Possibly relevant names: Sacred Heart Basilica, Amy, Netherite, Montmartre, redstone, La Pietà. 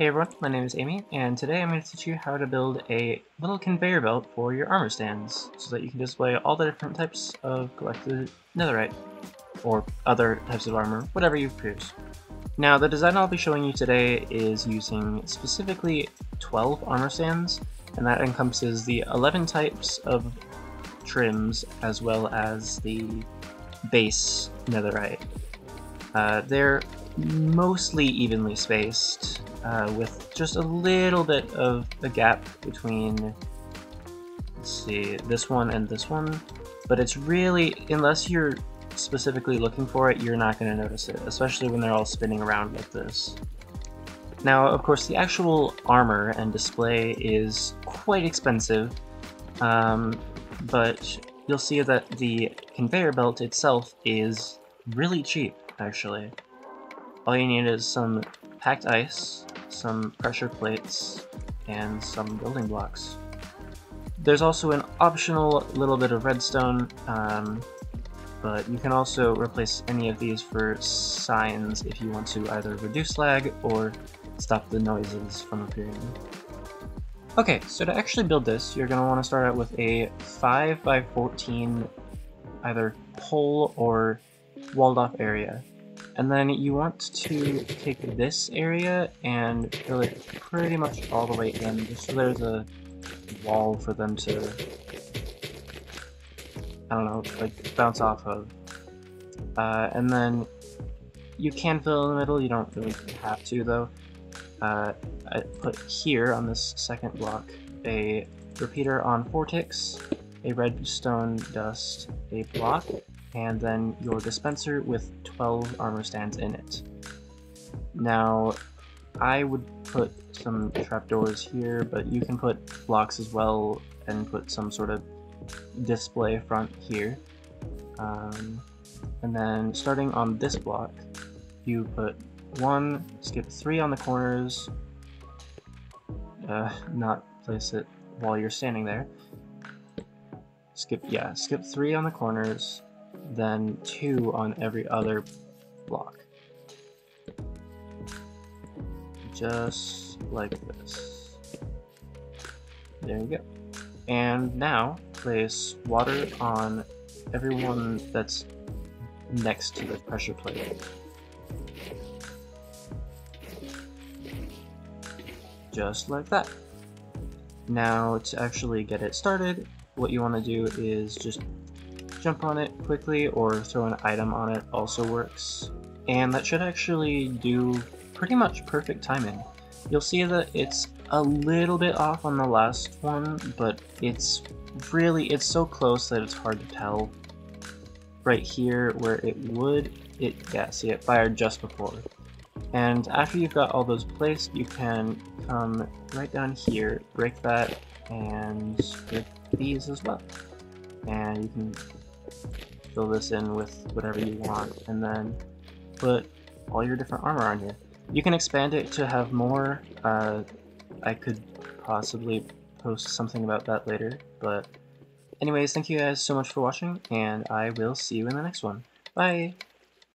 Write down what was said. Hey everyone, my name is Amy, and today I'm going to teach you how to build a little conveyor belt for your armor stands, so that you can display all the different types of collected netherite, or other types of armor, whatever you choose. Now, the design I'll be showing you today is using specifically 12 armor stands, and that encompasses the 11 types of trims, as well as the base netherite. They're mostly evenly spaced, with just a little bit of a gap between, let's see, this one and this one, but it's really, unless you're specifically looking for it, you're not going to notice it, especially when they're all spinning around like this. Now, of course, the actual armor and display is quite expensive, but you'll see that the conveyor belt itself is really cheap, actually. All you need is some packed ice, some pressure plates, and some building blocks. There's also an optional little bit of redstone, but you can also replace any of these for signs if you want to either reduce lag or stop the noises from appearing. Okay, so to actually build this, you're going to want to start out with a 5x14 either pole or walled off area. And then you want to take this area and fill it pretty much all the way in, just so there's a wall for them to, I don't know, like bounce off of. And then you can fill in the middle, you don't really have to though. I put here on this second block a repeater on 4 ticks, a redstone dust, a block, and then your dispenser with 12 armor stands in it. Now, I would put some trapdoors here, but you can put blocks as well and put some sort of display front here. And then starting on this block, you put 1, skip 3 on the corners, not place it while you're standing there. Skip 3 on the corners, then 2 on every other block. Just like this. There you go. And now place water on everyone that's next to the pressure plate. Just like that. Now to actually get it started, what you want to do is just jump on it quickly or throw an item on it, also works. And that should actually do pretty much perfect timing. You'll see that it's a little bit off on the last one, but it's so close that it's hard to tell. Right here where yeah, see, it fired just before. And after you've got all those placed, you can come right down here, break that, and break these as well. And you can fill this in with whatever you want, and then put all your different armor on here. You can expand it to have more. I could possibly post something about that later, but anyways, thank you guys so much for watching, and I will see you in the next one. Bye!